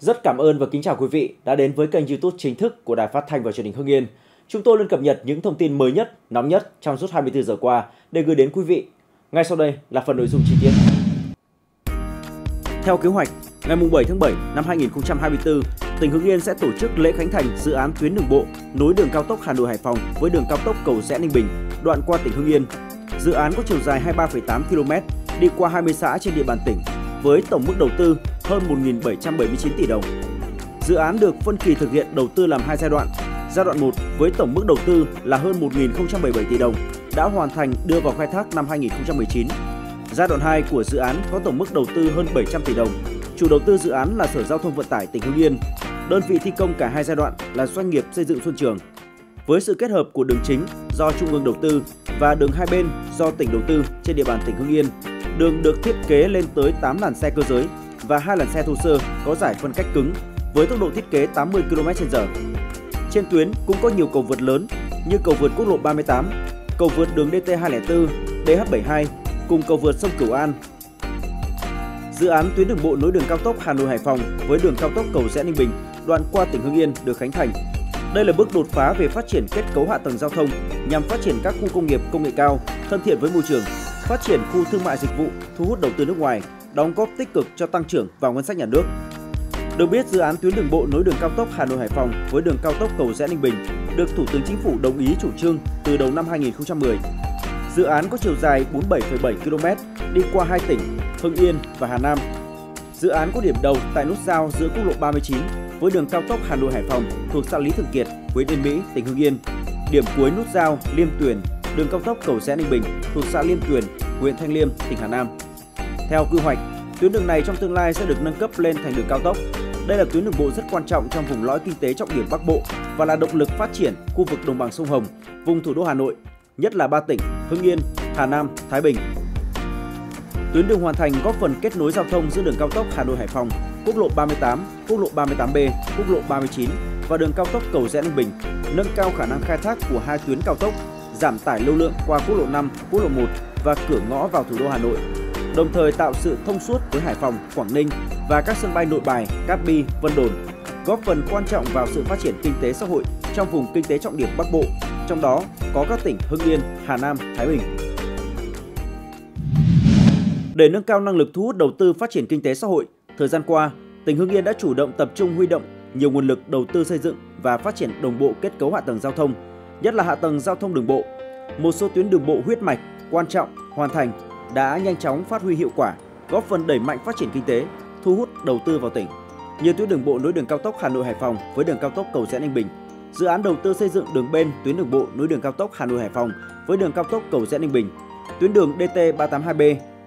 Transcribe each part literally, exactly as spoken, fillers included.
Rất cảm ơn và kính chào quý vị đã đến với kênh YouTube chính thức của Đài Phát thanh và Truyền hình Hưng Yên. Chúng tôi luôn cập nhật những thông tin mới nhất, nóng nhất trong suốt hai mươi tư giờ qua để gửi đến quý vị. Ngay sau đây là phần nội dung chi tiết. Theo kế hoạch, ngày bảy tháng bảy năm hai nghìn không trăm hai mươi tư, tỉnh Hưng Yên sẽ tổ chức lễ khánh thành dự án tuyến đường bộ nối đường cao tốc Hà Nội Hải Phòng với đường cao tốc Cầu Giẽ Ninh Bình, đoạn qua tỉnh Hưng Yên. Dự án có chiều dài hai mươi ba phẩy tám ki lô mét, đi qua hai mươi xã trên địa bàn tỉnh với tổng mức đầu tư hơn một nghìn bảy trăm bảy mươi chín tỷ đồng. Dự án được phân kỳ thực hiện đầu tư làm hai giai đoạn. Giai đoạn một với tổng mức đầu tư là hơn một nghìn không trăm bảy mươi bảy tỷ đồng đã hoàn thành đưa vào khai thác năm hai nghìn không trăm mười chín. Giai đoạn hai của dự án có tổng mức đầu tư hơn bảy trăm tỷ đồng. Chủ đầu tư dự án là Sở Giao thông Vận tải tỉnh Hưng Yên. Đơn vị thi công cả hai giai đoạn là doanh nghiệp xây dựng Xuân Trường. Với sự kết hợp của đường chính do Trung ương đầu tư và đường hai bên do tỉnh đầu tư trên địa bàn tỉnh Hưng Yên, đường được thiết kế lên tới tám làn xe cơ giới và hai làn xe thô sơ có giải phân cách cứng với tốc độ thiết kế tám mươi ki lô mét trên giờ. Trên tuyến cũng có nhiều cầu vượt lớn như cầu vượt quốc lộ ba mươi tám, cầu vượt đường D T hai không bốn, D H bảy mươi hai cùng cầu vượt sông Cửu An. Dự án tuyến đường bộ nối đường cao tốc Hà Nội Hải Phòng với đường cao tốc Cầu Giẽ Ninh Bình, đoạn qua tỉnh Hưng Yên được khánh thành. Đây là bước đột phá về phát triển kết cấu hạ tầng giao thông nhằm phát triển các khu công nghiệp công nghệ cao, thân thiện với môi trường, phát triển khu thương mại dịch vụ, thu hút đầu tư nước ngoài, đóng góp tích cực cho tăng trưởng vào ngân sách nhà nước. Được biết, dự án tuyến đường bộ nối đường cao tốc Hà Nội Hải Phòng với đường cao tốc Cầu Giẽ Ninh Bình được Thủ tướng Chính phủ đồng ý chủ trương từ đầu năm hai nghìn không trăm mười. Dự án có chiều dài bốn mươi bảy phẩy bảy ki lô mét, đi qua hai tỉnh Hưng Yên và Hà Nam. Dự án có điểm đầu tại nút giao giữa quốc lộ ba mươi chín với đường cao tốc Hà Nội Hải Phòng thuộc xã Lý Thường Kiệt, huyện Yên Mỹ, tỉnh Hưng Yên. Điểm cuối nút giao Liêm Tuyền, đường cao tốc Cầu Giẽ Ninh Bình thuộc xã Liêm Tuyền, huyện Thanh Liêm, tỉnh Hà Nam. Theo quy hoạch, tuyến đường này trong tương lai sẽ được nâng cấp lên thành đường cao tốc. Đây là tuyến đường bộ rất quan trọng trong vùng lõi kinh tế trọng điểm Bắc Bộ và là động lực phát triển khu vực đồng bằng sông Hồng, vùng thủ đô Hà Nội, nhất là ba tỉnh Hưng Yên, Hà Nam, Thái Bình. Tuyến đường hoàn thành góp phần kết nối giao thông giữa đường cao tốc Hà Nội Hải Phòng, quốc lộ ba mươi tám, quốc lộ ba mươi tám B, quốc lộ ba mươi chín và đường cao tốc Cầu Giẽ Ninh Bình, nâng cao khả năng khai thác của hai tuyến cao tốc, giảm tải lưu lượng qua quốc lộ năm, quốc lộ một và cửa ngõ vào thủ đô Hà Nội, đồng thời tạo sự thông suốt với Hải Phòng, Quảng Ninh và các sân bay Nội Bài, Cát Bi, Vân Đồn, góp phần quan trọng vào sự phát triển kinh tế xã hội trong vùng kinh tế trọng điểm Bắc Bộ, trong đó có các tỉnh Hưng Yên, Hà Nam, Thái Bình. Để nâng cao năng lực thu hút đầu tư phát triển kinh tế xã hội, thời gian qua, tỉnh Hưng Yên đã chủ động tập trung huy động nhiều nguồn lực đầu tư xây dựng và phát triển đồng bộ kết cấu hạ tầng giao thông, nhất là hạ tầng giao thông đường bộ. Một số tuyến đường bộ huyết mạch quan trọng hoàn thành đã nhanh chóng phát huy hiệu quả, góp phần đẩy mạnh phát triển kinh tế, thu hút đầu tư vào tỉnh. Như tuyến đường bộ nối đường cao tốc Hà Nội Hải Phòng với đường cao tốc Cầu Giẽ Ninh Bình, dự án đầu tư xây dựng đường bên tuyến đường bộ nối đường cao tốc Hà Nội Hải Phòng với đường cao tốc Cầu Giẽ Ninh Bình, tuyến đường D T ba tám hai B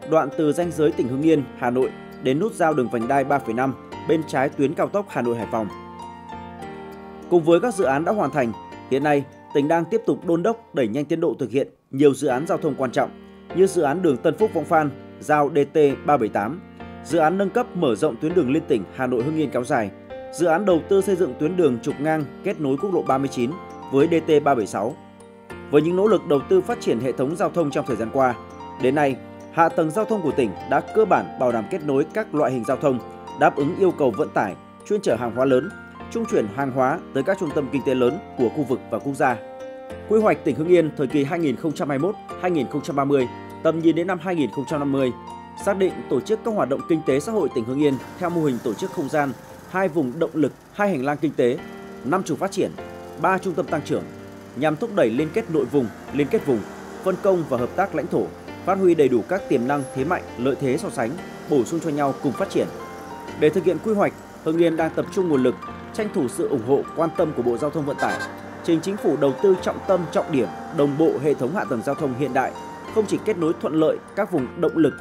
đoạn từ ranh giới tỉnh Hưng Yên, Hà Nội đến nút giao đường vành đai ba phẩy năm bên trái tuyến cao tốc Hà Nội Hải Phòng. Cùng với các dự án đã hoàn thành, hiện nay tỉnh đang tiếp tục đôn đốc đẩy nhanh tiến độ thực hiện nhiều dự án giao thông quan trọng như dự án đường Tân Phúc Võng Phan giao D T ba bảy tám, dự án nâng cấp mở rộng tuyến đường liên tỉnh Hà Nội Hưng Yên kéo dài, dự án đầu tư xây dựng tuyến đường trục ngang kết nối quốc lộ ba mươi chín với D T ba bảy sáu. Với những nỗ lực đầu tư phát triển hệ thống giao thông trong thời gian qua, đến nay hạ tầng giao thông của tỉnh đã cơ bản bảo đảm kết nối các loại hình giao thông, đáp ứng yêu cầu vận tải, chuyên chở hàng hóa lớn, trung chuyển hàng hóa tới các trung tâm kinh tế lớn của khu vực và quốc gia. Quy hoạch tỉnh Hưng Yên thời kỳ hai nghìn không trăm hai mươi mốt đến hai nghìn không trăm ba mươi, tầm nhìn đến năm hai nghìn không trăm năm mươi, xác định tổ chức các hoạt động kinh tế xã hội tỉnh Hưng Yên theo mô hình tổ chức không gian, hai vùng động lực, hai hành lang kinh tế, năm trục phát triển, ba trung tâm tăng trưởng, nhằm thúc đẩy liên kết nội vùng, liên kết vùng, phân công và hợp tác lãnh thổ, phát huy đầy đủ các tiềm năng, thế mạnh, lợi thế so sánh, bổ sung cho nhau cùng phát triển. Để thực hiện quy hoạch, Hưng Yên đang tập trung nguồn lực, tranh thủ sự ủng hộ, quan tâm của Bộ Giao thông Vận tải, trình Chính phủ đầu tư trọng tâm, trọng điểm, đồng bộ hệ thống hạ tầng giao thông hiện đại, không chỉ kết nối thuận lợi các vùng động lực,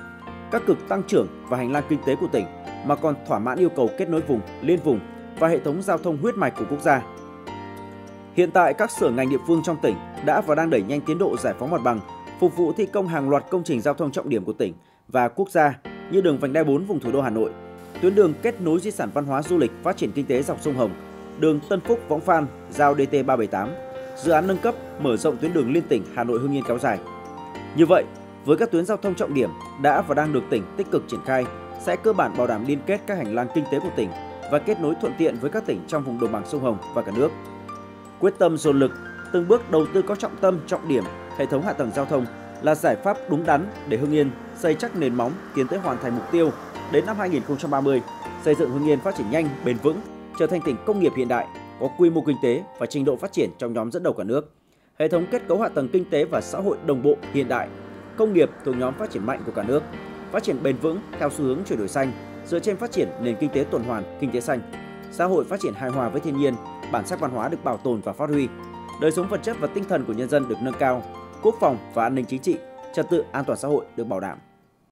các cực tăng trưởng và hành lang kinh tế của tỉnh, mà còn thỏa mãn yêu cầu kết nối vùng, liên vùng và hệ thống giao thông huyết mạch của quốc gia. Hiện tại, các sở ngành địa phương trong tỉnh đã và đang đẩy nhanh tiến độ giải phóng mặt bằng, phục vụ thi công hàng loạt công trình giao thông trọng điểm của tỉnh và quốc gia như đường vành đai bốn vùng thủ đô Hà Nội, tuyến đường kết nối di sản văn hóa du lịch phát triển kinh tế dọc sông Hồng, đường Tân Phúc Võng Phan giao D T ba bảy tám, dự án nâng cấp mở rộng tuyến đường liên tỉnh Hà Nội Hưng Yên kéo dài. Như vậy, với các tuyến giao thông trọng điểm đã và đang được tỉnh tích cực triển khai, sẽ cơ bản bảo đảm liên kết các hành lang kinh tế của tỉnh và kết nối thuận tiện với các tỉnh trong vùng đồng bằng sông Hồng và cả nước. Quyết tâm dồn lực, từng bước đầu tư có trọng tâm, trọng điểm, hệ thống hạ tầng giao thông là giải pháp đúng đắn để Hưng Yên xây chắc nền móng tiến tới hoàn thành mục tiêu đến năm hai nghìn không trăm ba mươi, xây dựng Hưng Yên phát triển nhanh, bền vững, trở thành tỉnh công nghiệp hiện đại, có quy mô kinh tế và trình độ phát triển trong nhóm dẫn đầu cả nước. Hệ thống kết cấu hạ tầng kinh tế và xã hội đồng bộ hiện đại, công nghiệp thuộc nhóm phát triển mạnh của cả nước, phát triển bền vững theo xu hướng chuyển đổi xanh, dựa trên phát triển nền kinh tế tuần hoàn, kinh tế xanh, xã hội phát triển hài hòa với thiên nhiên, bản sắc văn hóa được bảo tồn và phát huy, đời sống vật chất và tinh thần của nhân dân được nâng cao, quốc phòng và an ninh chính trị, trật tự an toàn xã hội được bảo đảm.